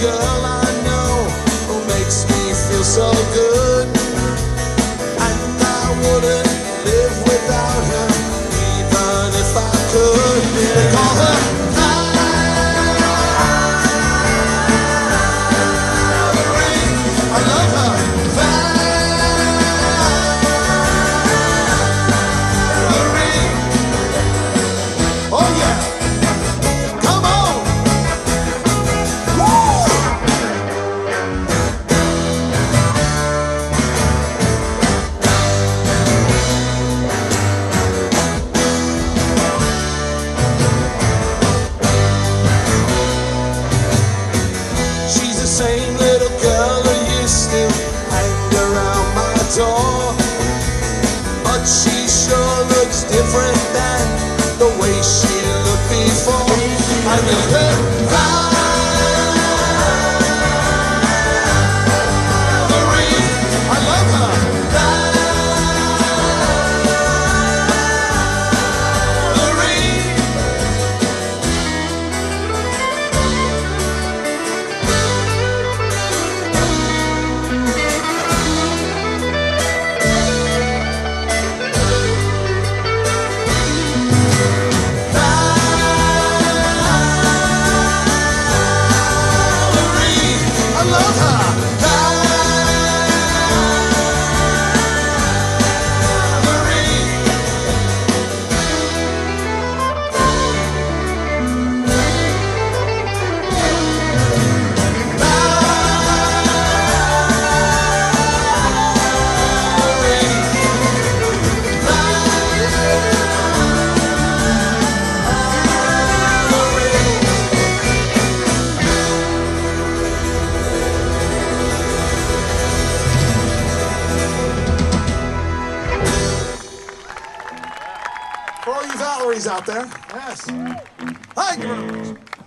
girl I know who makes me feel so good, and I wouldn't live without her, even if I could. They call her Valleri. I love her, Valleri. Oh yeah. Same little girl who used to hang around my door, but she sure looks different than the way she looked before. I love her vibe. For all you Valleries out there. Yes. Thank you very much.